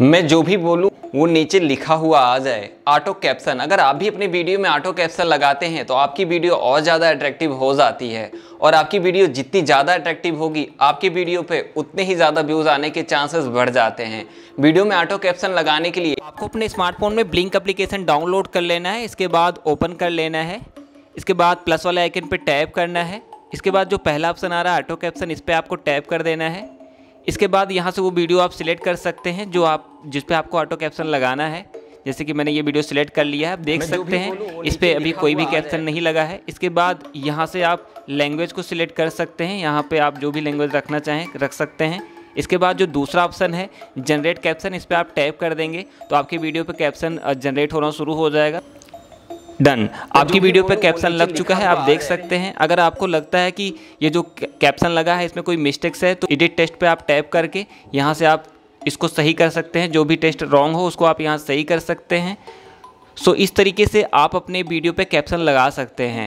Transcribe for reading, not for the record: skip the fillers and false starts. मैं जो भी बोलूँ वो नीचे लिखा हुआ आ जाए। ऑटो कैप्शन, अगर आप भी अपनी वीडियो में ऑटो कैप्शन लगाते हैं तो आपकी वीडियो और ज़्यादा अट्रैक्टिव हो जाती है, और आपकी वीडियो जितनी ज़्यादा अट्रैक्टिव होगी आपकी वीडियो पे उतने ही ज़्यादा व्यूज़ आने के चांसेस बढ़ जाते हैं। वीडियो में ऑटो कैप्शन लगाने के लिए आपको अपने स्मार्टफोन में ब्लिंक एप्लीकेशन डाउनलोड कर लेना है, इसके बाद ओपन कर लेना है, इसके बाद प्लस वाले आइकन पर टैप करना है, इसके बाद जो पहला ऑप्शन आ रहा है ऑटो कैप्शन इस पर आपको टैप कर देना है। इसके बाद यहाँ से वो वीडियो आप सिलेक्ट कर सकते हैं जो आप जिस पे आपको ऑटो कैप्शन लगाना है। जैसे कि मैंने ये वीडियो सिलेक्ट कर लिया है, आप देख सकते हैं इस पे अभी कोई भी कैप्शन नहीं लगा है। इसके बाद यहाँ से आप लैंग्वेज को सिलेक्ट कर सकते हैं, यहाँ पे आप जो भी लैंग्वेज रखना चाहें रख सकते हैं। इसके बाद जो दूसरा ऑप्शन है जनरेट कैप्शन, इस पर आप टैप कर देंगे तो आपकी वीडियो पर कैप्शन जनरेट होना शुरू हो जाएगा। डन, आपकी वीडियो पे कैप्शन लग चुका है, आप देख सकते हैं। अगर आपको लगता है कि ये जो कैप्शन लगा है इसमें कोई मिस्टेक्स है तो एडिट टेक्स्ट पे आप टैप करके यहाँ से आप इसको सही कर सकते हैं, जो भी टेक्स्ट रॉन्ग हो उसको आप यहाँ सही कर सकते हैं। सो इस तरीके से आप अपने वीडियो पे कैप्शन लगा सकते हैं।